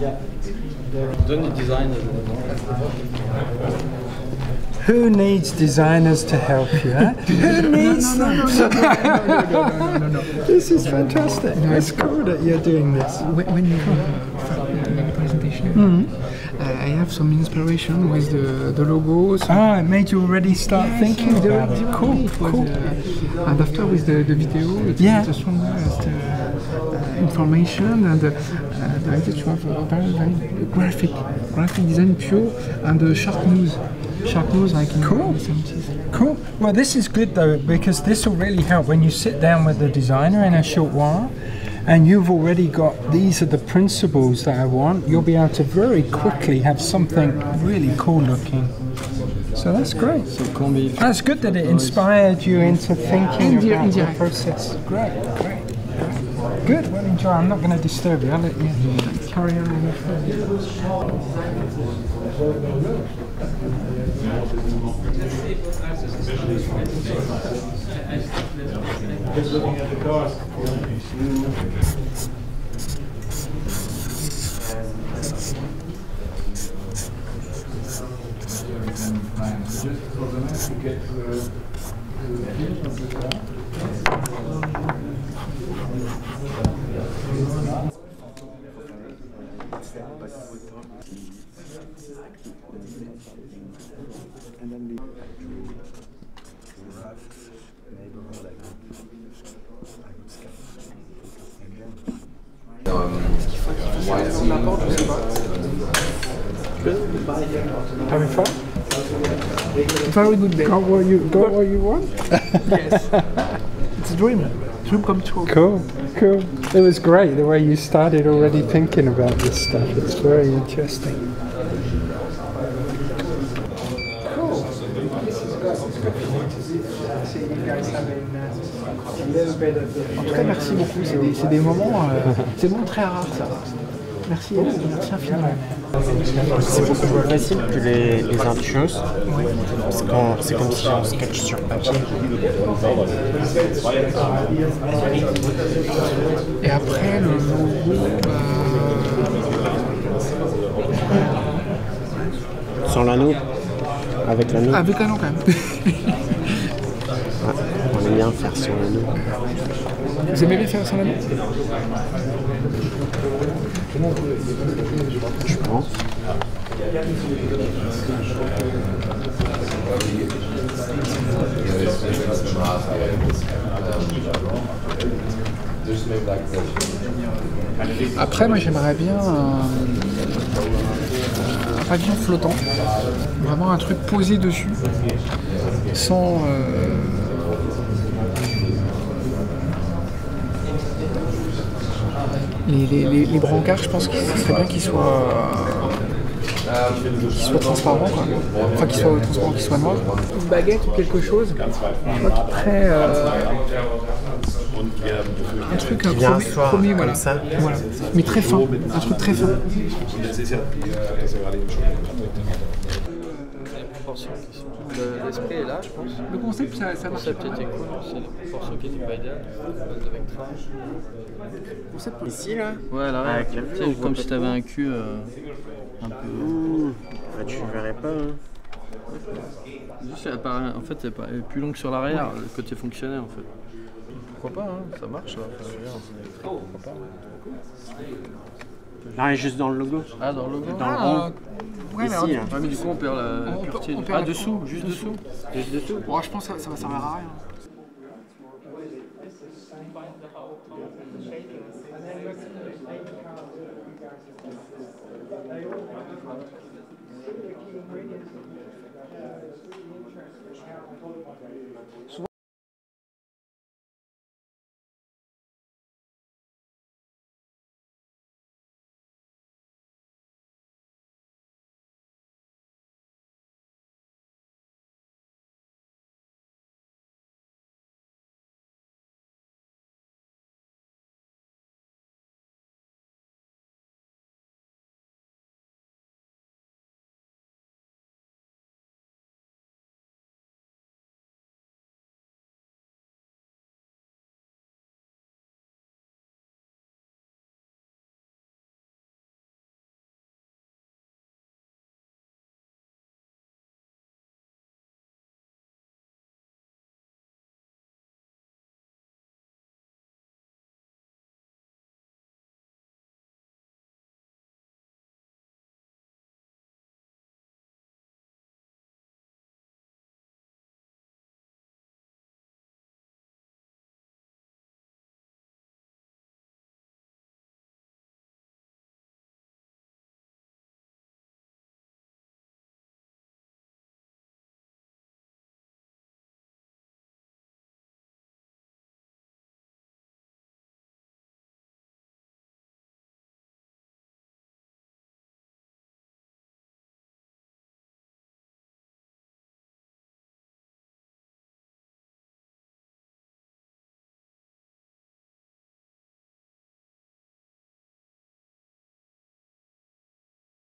Yeah. Don't designers anymore. Who needs designers to help you? Huh? Who needs them? No. This is fantastic. It's cool that you're doing this. When you come presentation, I have some inspiration with the logos. Ah, it made you already start thinking about it. Cool. And after with the video, it's the strongest information and the idea to have a very graphic design pure and sharp news. Like cool. Cool. Well, this is good though, because this will really help when you sit down with the designer in a short while and you've already got, these are the principles that I want, you'll be able to very quickly have something really cool looking. So that's great. That's good that it inspired you into thinking about the process. Great. Good, well enjoy. I'm not going to disturb you, I'll let you carry on. Just looking at the cars. Just for the next to get to the end of the car. And then leave back to the rough neighborhood I could skip. And then having fun? Very good day. Got what you want? Yes. It's a dream. Dream come true. Cool. It was great the way you started already thinking about this stuff. It's very interesting. En tout cas, merci beaucoup. C'est des moments, c'est bon, très rare ça. Merci infiniment. C'est beaucoup plus facile que les ambitieuses. C'est comme si on sketch sur papier. Et après, le logo... Sans l'anneau. Avec l'anneau. Avec l'anneau quand même. Bien faire sur le dos. Vous aimez bien faire sur le dos? Je pense. Après, moi j'aimerais bien un pavillon flottant, vraiment un truc posé dessus, sans. Les brancards, je pense qu'il serait bien qu'ils soient transparents, quoi. Enfin qu'ils soient transparents, qu'ils soient noirs. Une baguette ou quelque chose, je crois qu'il est très... un truc premier, voilà. Voilà. Mais très fin, un truc très fin. L'esprit est là, je pense. Le concept, ça marche. Le concept était cool, c'est les proportions qui n'étaient pas idéales. Le concept ici, là. Ouais, là, avec la vue, comme si t'avais un cul un peu. Bah, tu verrais pas. Hein. Juste, elle paraît, en fait, elle est plus longue sur l'arrière, le côté fonctionnel en fait. Pourquoi pas, hein, ça marche. Là. Pourquoi pas. Non, juste dans le logo. Ah, dans le logo. Dans le ouais, ici, mais, ah, mais du coup, on perd la pureté. Ah, dessous, juste dessous. Oh, je pense que ça va servir à rien.